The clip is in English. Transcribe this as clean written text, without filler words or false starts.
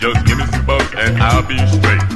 Just give me some bucks and I'll be straight.